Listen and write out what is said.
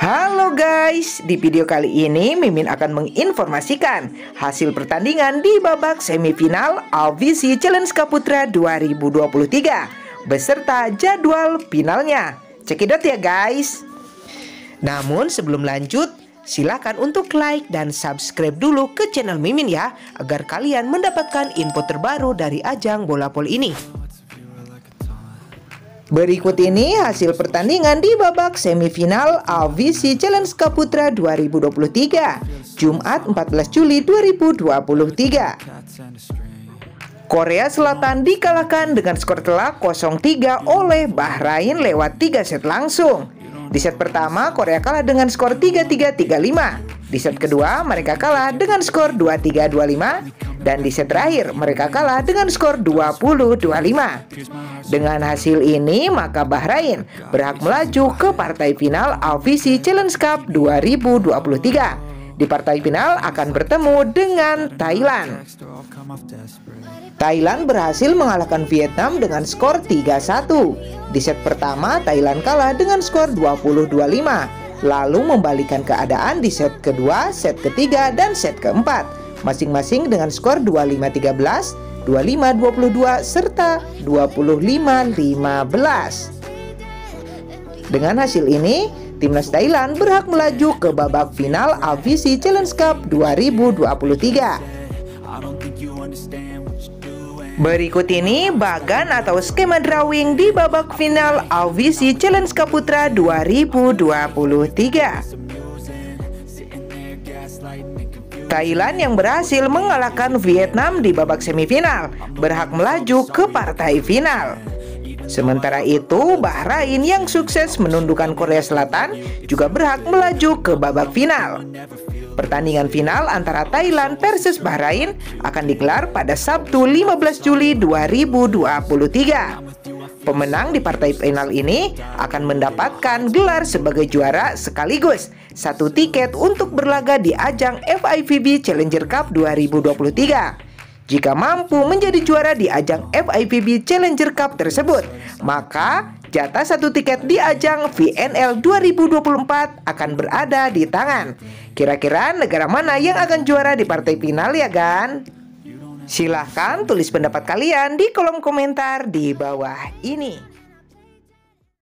Halo guys, di video kali ini Mimin akan menginformasikan hasil pertandingan di babak semifinal AVC Challenge Cup Putra 2023 beserta jadwal finalnya. Cekidot ya guys. Namun sebelum lanjut, silahkan untuk like dan subscribe dulu ke channel Mimin ya, agar kalian mendapatkan info terbaru dari ajang bola voli ini. Berikut ini hasil pertandingan di babak semifinal AVC Challenge Cup Putra 2023, Jumat 14 Juli 2023. Korea Selatan dikalahkan dengan skor telak 0-3 oleh Bahrain lewat 3 set langsung. Di set pertama, Korea kalah dengan skor 3-3-3-5. Di set kedua, mereka kalah dengan skor 2-3-2-5. Dan di set terakhir, mereka kalah dengan skor 20-25. Dengan hasil ini, maka Bahrain berhak melaju ke partai final AVC Challenge Cup 2023. Di partai final akan bertemu dengan Thailand. Thailand berhasil mengalahkan Vietnam dengan skor 3-1. Di set pertama, Thailand kalah dengan skor 20-25. Lalu membalikan keadaan di set kedua, set ketiga, dan set keempat, masing-masing dengan skor 25-13, 25-22, serta 25-15. Dengan hasil ini, timnas Thailand berhak melaju ke babak final AVC Challenge Cup 2023. Berikut ini bagan atau skema drawing di babak final AVC Challenge Cup Putra 2023. Thailand yang berhasil mengalahkan Vietnam di babak semifinal berhak melaju ke partai final. Sementara itu, Bahrain yang sukses menundukkan Korea Selatan juga berhak melaju ke babak final. Pertandingan final antara Thailand versus Bahrain akan digelar pada Sabtu 15 Juli 2023. Pemenang di partai final ini akan mendapatkan gelar sebagai juara sekaligus satu tiket untuk berlaga di ajang FIVB Challenger Cup 2023. Jika mampu menjadi juara di ajang FIVB Challenger Cup tersebut, maka jatah satu tiket di ajang VNL 2024 akan berada di tangan. Kira-kira negara mana yang akan juara di partai final ya kan? Silahkan tulis pendapat kalian di kolom komentar di bawah ini.